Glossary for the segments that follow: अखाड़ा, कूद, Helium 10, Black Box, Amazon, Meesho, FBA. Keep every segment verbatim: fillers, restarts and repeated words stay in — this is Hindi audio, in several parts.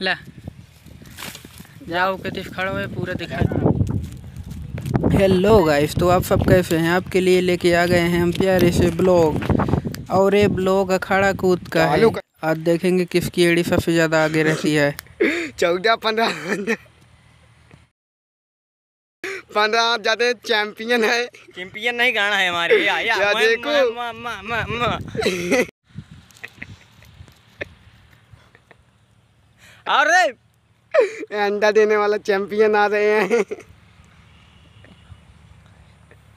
ला जाओ कतिश खड़ा हुआ पूरा दिखाई। हेलो गाइस, तो आप सब कैसे हैं? आपके लिए लेके आ गए हैं हम प्यारे से ब्लॉग, और ये ब्लॉग अखाड़ा कूद का है। आज देखेंगे किसकी एड़ी सबसे ज़्यादा आगे रहती है। चौदह पंद्रह पंद्रह ज़्यादा चैंपियन है। चैंपियन नहीं गाना है हमारे, या, या, या, देखो मा, मा, मा, मा, मा। अरे अंडा देने वाला चैंपियन आ रहे हैं।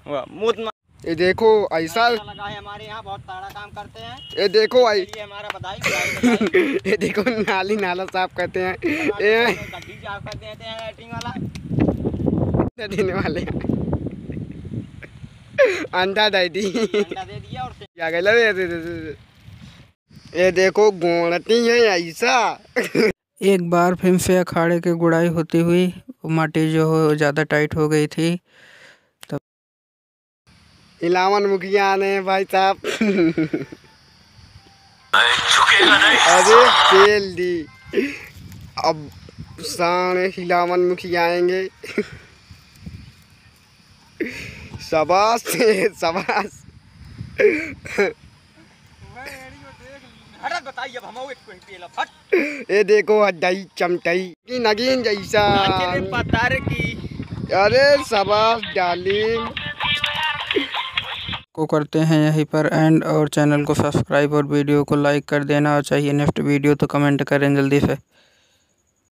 वाह, ये देखो ऐसा लगा है हमारे यहाँ, बहुत ताड़ा काम करते हैं। ये देखो आई हमारा बधाई बधाई। ये देखो नाली नाला साफ करते हैं, ये गड्डी साफ करते हैं, एक्टिंग वाला अंडा देने वाले अंडा दे दी अंडा दे दिया और क्या गया। ये देखो गोणती है ऐसा। एक बार फिर से अखाड़े की गुड़ाई होती हुई, माटी जो हो ज़्यादा टाइट हो गई थी। इलावन मुखिया आने भाई साहब। अरे तेल दी, अब सारे इलावन मुखिया आएंगे। शाबाश शाबाश। ये देखो हड्डाई चमटाई नगीन जैसा। अरे शाबाश डालिम को करते हैं यहीं पर एंड, और चैनल को सब्सक्राइब और वीडियो को लाइक कर देना, और चाहिए नेक्स्ट वीडियो तो कमेंट करें जल्दी से।